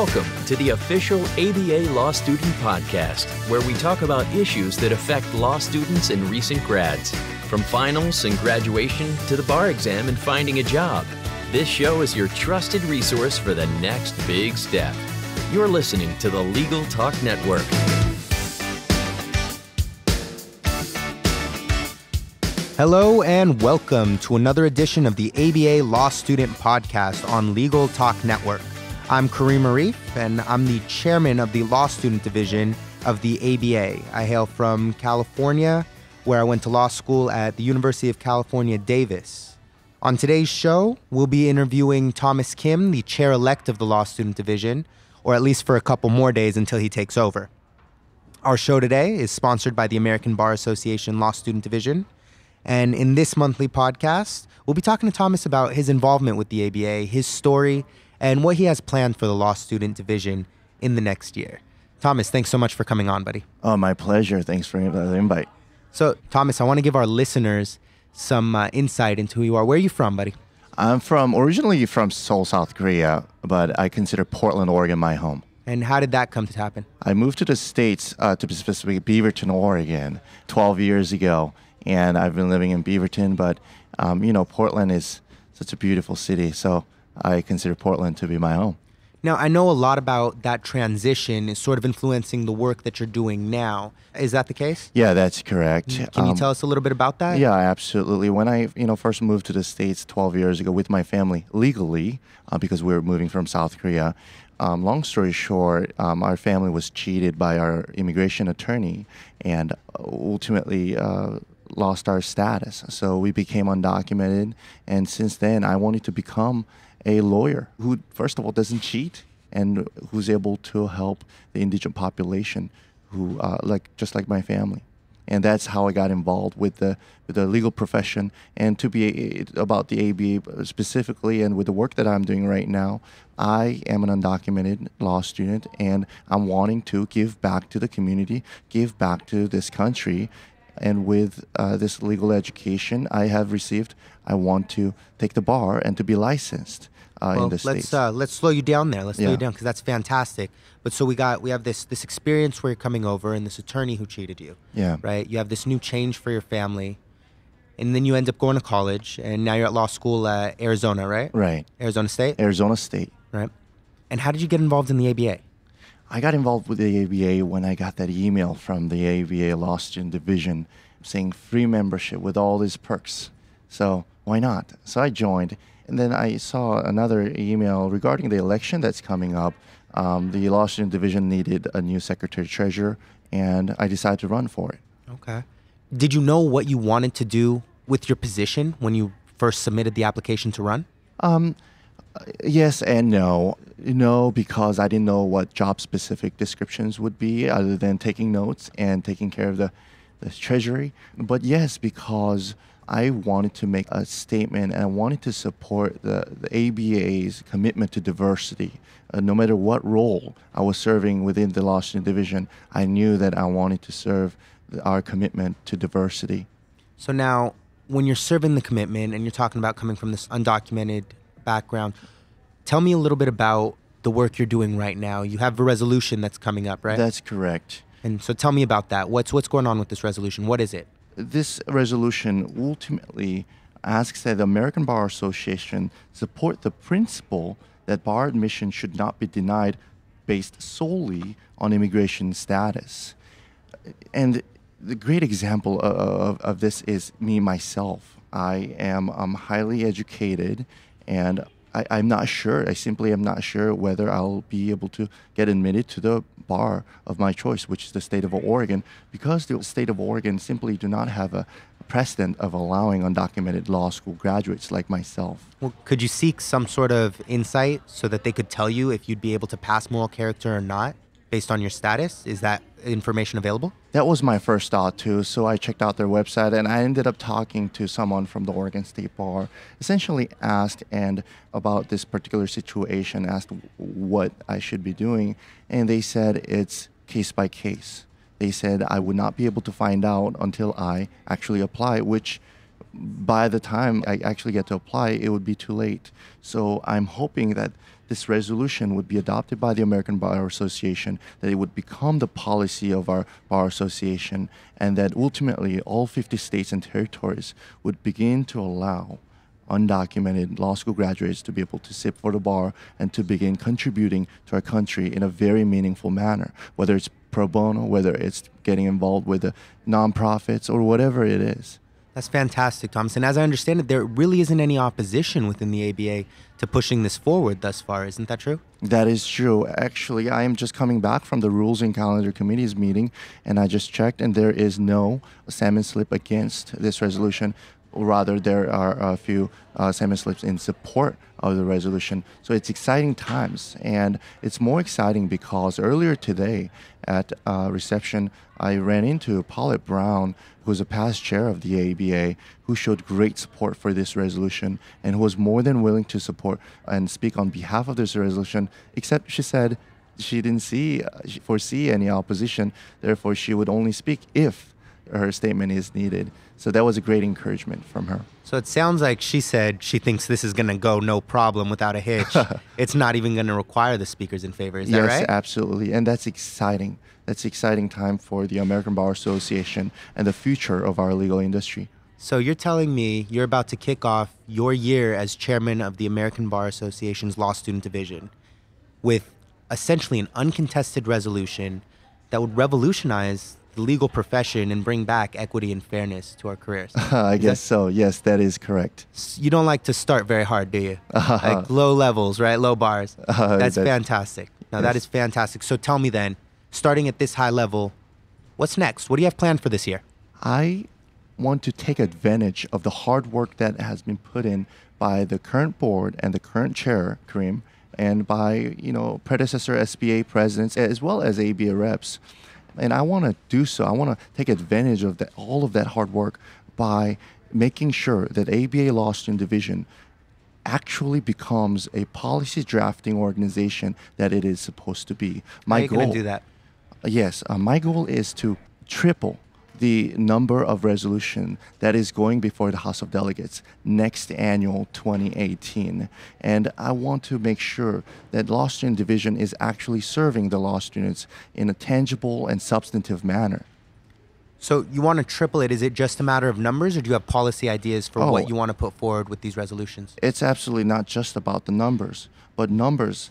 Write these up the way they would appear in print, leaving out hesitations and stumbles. Welcome to the official ABA Law Student Podcast, where we talk about issues that affect law students and recent grads. From finals and graduation to the bar exam and finding a job, this show is your trusted resource for the next big step. You're listening to the Legal Talk Network. Hello and welcome to another edition of the ABA Law Student Podcast on Legal Talk Network. I'm Kareem Arif, and I'm the chairman of the Law Student Division of the ABA. I hail from California, where I went to law school at the University of California, Davis. On today's show, we'll be interviewing Thomas Kim, the chair-elect of the Law Student Division, or at least for a couple more days until he takes over. Our show today is sponsored by the American Bar Association Law Student Division, and in this monthly podcast, we'll be talking to Thomas about his involvement with the ABA, his story, and what he has planned for the Law Student Division in the next year. Thomas, thanks so much for coming on, buddy. Oh, my pleasure. Thanks for the invite. So, Thomas, I want to give our listeners some insight into who you are. Where are you from, buddy? I'm originally from Seoul, South Korea, but I consider Portland, Oregon my home. And how did that come to happen? I moved to the States, to specifically Beaverton, Oregon, 12 years ago, and I've been living in Beaverton, but, you know, Portland is such a beautiful city, so I consider Portland to be my home. Now, I know a lot about that transition is sort of influencing the work that you're doing now. Is that the case? Yeah, that's correct. Can you tell us a little bit about that? Yeah, absolutely. When I first moved to the States 12 years ago with my family legally, because we were moving from South Korea, long story short, our family was cheated by our immigration attorney and ultimately lost our status. So we became undocumented, and since then I wanted to become a lawyer who, first of all, doesn't cheat and who's able to help the indigent population who, just like my family. And that's how I got involved with the legal profession and to be about the ABA specifically and with the work that I'm doing right now. I am an undocumented law student, and I'm wanting to give back to the community, give back to this country. And with this legal education I have received, I want to take the bar and to be licensed in the States. Let's slow you down there. Let's slow you down, because that's fantastic. But so we have this experience where you're coming over and this attorney who cheated you. Yeah. Right? You have this new change for your family, and then you end up going to college, and now you're at law school at Arizona, right? Right. Arizona State? Arizona State. Right. And how did you get involved in the ABA? I got involved with the ABA when I got that email from the ABA Law Student Division saying free membership with all these perks. So why not? So I joined, and then I saw another email regarding the election that's coming up. The Law Student Division needed a new Secretary Treasurer, and I decided to run for it. Okay. Did you know what you wanted to do with your position when you first submitted the application to run? Yes and no. No, because I didn't know what job-specific descriptions would be other than taking notes and taking care of the treasury. But yes, because I wanted to make a statement and I wanted to support the ABA's commitment to diversity. No matter what role I was serving within the Law Student Division, I knew that I wanted to serve our commitment to diversity. So now, when you're serving the commitment and you're talking about coming from this undocumented background, tell me a little bit about the work you're doing right now. You have a resolution that's coming up, right? That's correct. And so tell me about that. What's going on with this resolution? What is it? This resolution ultimately asks that the American Bar Association support the principle that bar admission should not be denied based solely on immigration status. And the great example of this is me, myself. I'm highly educated, and I'm not sure. I simply am not sure whether I'll be able to get admitted to the bar of my choice, which is the state of Oregon, because the state of Oregon simply do not have a precedent of allowing undocumented law school graduates like myself. Well, could you seek some sort of insight so that they could tell you if you'd be able to pass moral character or not based on your status? Is that information available? That was my first thought too. So I checked out their website, and I ended up talking to someone from the Oregon State Bar, essentially asked and about this particular situation, asked what I should be doing. And they said it's case by case. They said I would not be able to find out until I actually apply, which by the time I actually get to apply, it would be too late. So I'm hoping that this resolution would be adopted by the American Bar Association, that it would become the policy of our Bar Association, and that ultimately all 50 states and territories would begin to allow undocumented law school graduates to be able to sit for the bar and to begin contributing to our country in a very meaningful manner, whether it's pro bono, whether it's getting involved with the nonprofits or whatever it is. That's fantastic, Thomas. And as I understand it, there really isn't any opposition within the ABA to pushing this forward thus far. Isn't that true? That is true. Actually, I am just coming back from the Rules and Calendar Committees meeting, and I just checked, and there is no salmon slip against this resolution. Rather, there are a few salmon slips in support of the resolution. So it's exciting times, and it's more exciting because earlier today at reception, I ran into Paulette Brown, who's a past chair of the ABA, who showed great support for this resolution and who was more than willing to support and speak on behalf of this resolution, except she said she didn't foresee any opposition, therefore she would only speak if her statement is needed. So that was a great encouragement from her. So it sounds like she said she thinks this is going to go no problem, without a hitch. It's not even going to require the speakers in favor. Is that right? Yes, absolutely. And that's exciting. That's an exciting time for the American Bar Association and the future of our legal industry. So you're telling me you're about to kick off your year as chairman of the American Bar Association's Law Student Division with essentially an uncontested resolution that would revolutionize the legal profession and bring back equity and fairness to our careers. I guess so. Yes, that is correct. You don't like to start very hard, do you? Like low levels, right? Low bars. That's fantastic. Now, yes. That is fantastic. So tell me then, starting at this high level, what's next? What do you have planned for this year? I want to take advantage of the hard work that has been put in by the current board and the current chair, Kareem, and by, you know, predecessor SBA presidents as well as ABA reps. And I want to do so. I want to take advantage of that, all of that hard work, by making sure that ABA Law Student Division actually becomes a policy drafting organization that it is supposed to be. My goal, are you going to do that? Yes. My goal is to triple the number of resolution that is going before the House of Delegates next annual 2018. And I want to make sure that Law Student Division is actually serving the law students in a tangible and substantive manner. So you want to triple it. Is it just a matter of numbers, or do you have policy ideas for what you want to put forward with these resolutions? It's absolutely not just about the numbers, but numbers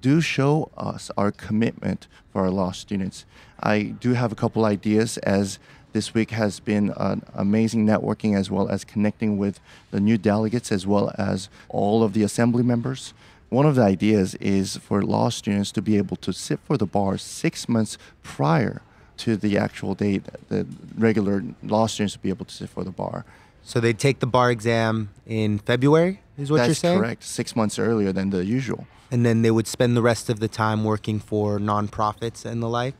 do show us our commitment for our law students. I do have a couple ideas, as this week has been an amazing networking, as well as connecting with the new delegates, as well as all of the assembly members. One of the ideas is for law students to be able to sit for the bar 6 months prior to the actual date that the regular law students would be able to sit for the bar. So they take the bar exam in February, is what you're saying? That's correct, 6 months earlier than the usual. And then they would spend the rest of the time working for nonprofits and the like?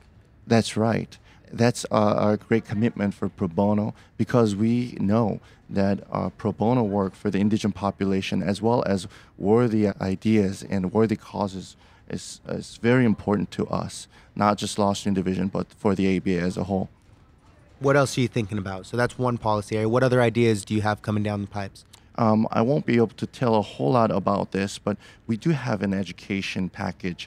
That's right. That's our great commitment for pro bono, because we know that pro bono work for the indigent population, as well as worthy ideas and worthy causes, is very important to us, not just Law Student Division, but for the ABA as a whole. What else are you thinking about? So that's one policy area. What other ideas do you have coming down the pipes? I won't be able to tell a whole lot about this, but we do have an education package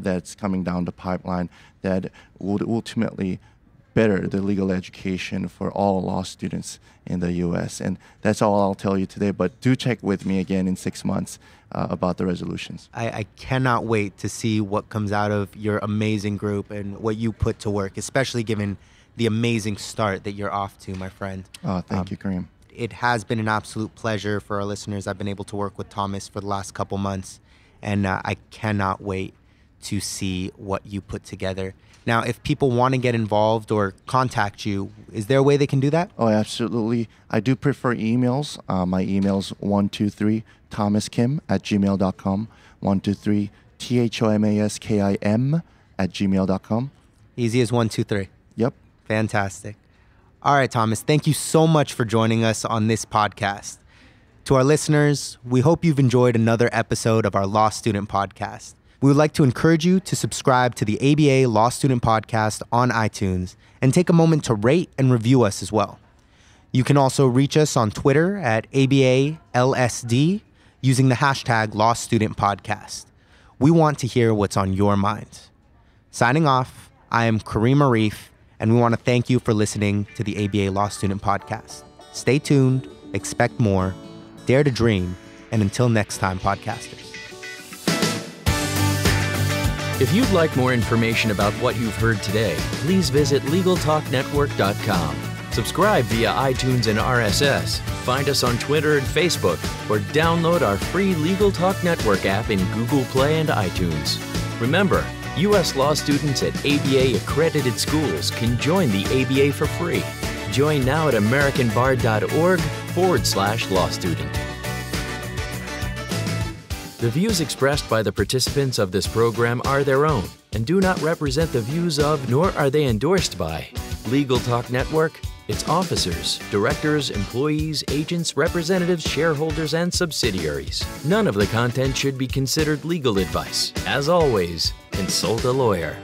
that's coming down the pipeline that would ultimately better the legal education for all law students in the U.S. And that's all I'll tell you today, but do check with me again in 6 months about the resolutions. I cannot wait to see what comes out of your amazing group and what you put to work, especially given the amazing start that you're off to, my friend. Thank you, Kareem. It has been an absolute pleasure for our listeners. I've been able to work with Thomas for the last couple months, and I cannot wait to see what you put together. Now, if people want to get involved or contact you, is there a way they can do that? Oh, absolutely. I do prefer emails. My email's 123thomaskim@gmail.com, 123thomaskim@gmail.com. Easy as 1, 2, 3. Yep. Fantastic. All right, Thomas, thank you so much for joining us on this podcast. To our listeners, we hope you've enjoyed another episode of our Law Student Podcast. We would like to encourage you to subscribe to the ABA Law Student Podcast on iTunes and take a moment to rate and review us as well. You can also reach us on Twitter at ABALSD using the hashtag Law Student Podcast. We want to hear what's on your mind. Signing off, I am Kareem Arif, and we want to thank you for listening to the ABA Law Student Podcast. Stay tuned, expect more, dare to dream, and until next time, podcasters. If you'd like more information about what you've heard today, please visit LegalTalkNetwork.com. Subscribe via iTunes and RSS. Find us on Twitter and Facebook, or download our free Legal Talk Network app in Google Play and iTunes. Remember, U.S. law students at ABA-accredited schools can join the ABA for free. Join now at americanbar.org/lawstudent. The views expressed by the participants of this program are their own and do not represent the views of, nor are they endorsed by, Legal Talk Network, its officers, directors, employees, agents, representatives, shareholders, and subsidiaries. None of the content should be considered legal advice. As always, consult a lawyer.